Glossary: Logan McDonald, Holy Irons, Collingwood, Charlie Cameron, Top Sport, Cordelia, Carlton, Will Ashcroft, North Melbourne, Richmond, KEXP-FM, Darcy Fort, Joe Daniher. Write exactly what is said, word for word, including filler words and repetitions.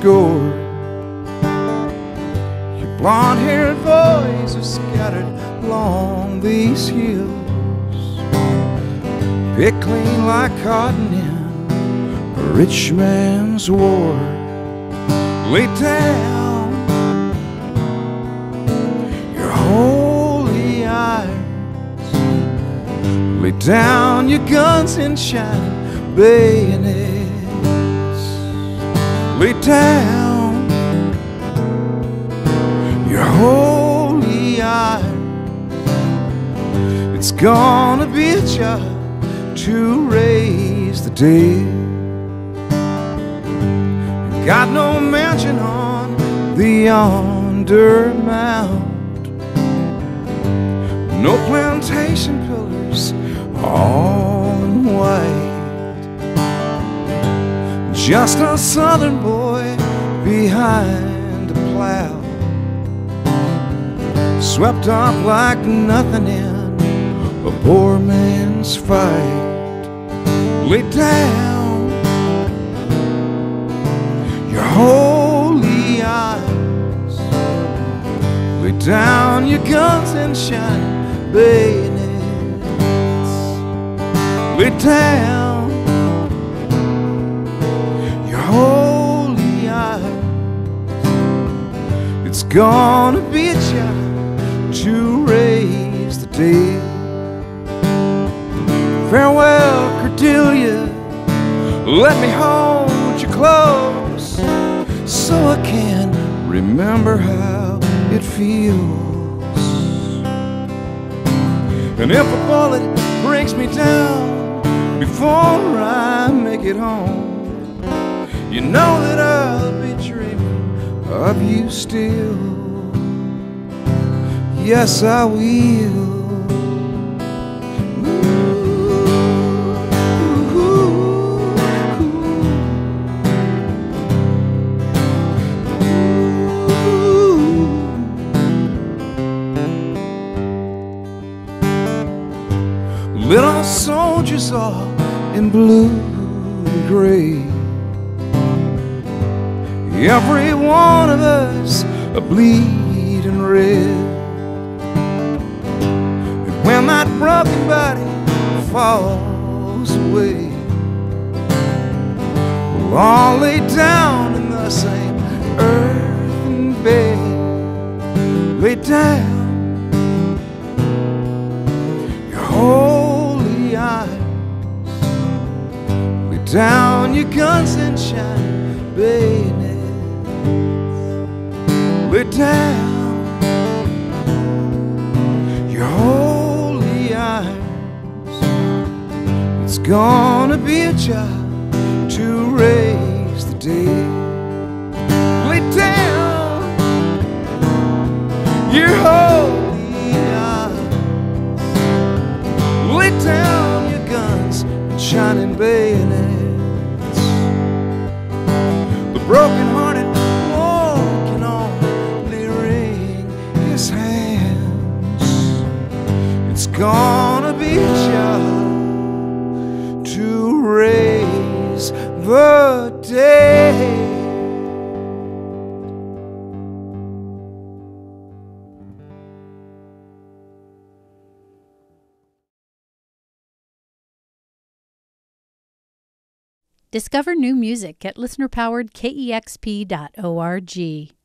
score. Your blonde-haired boys are scattered along these hills, picked clean like cotton in a rich man's war. Lay down your holy irons, lay down your guns and shining bayonets. Lay down your holy irons. It's gonna be a job to raise the dead. Got no mansion on the yonder mount, no plantation pillars all in white. Just a southern boy behind a plow, swept up like nothing in a poor man's fight. Lay down your holy eyes, lay down your guns and shine bayonets. Lay down holy eyes. It's gonna be a job to raise the dead. Farewell, Cordelia, let me hold you close, so I can remember how it feels. And if a bullet brings me down before I make it home, you know that I'll be dreaming of you still. Yes, I will. Ooh, ooh, ooh. Little soldiers all in blue and gray, every one of us a bleeding red. And when that broken body falls away, we'll all lay down in the same earthen bed. Lay down your holy eyes, lay down your guns and shine bayonets. Lay down your holy irons. It's gonna be a job to raise the dead. Lay down your holy irons. Lay down your guns and shining bayonets. The broken hearted gonna be a job to raise the dead. Discover new music at listener powered K E X P dot org.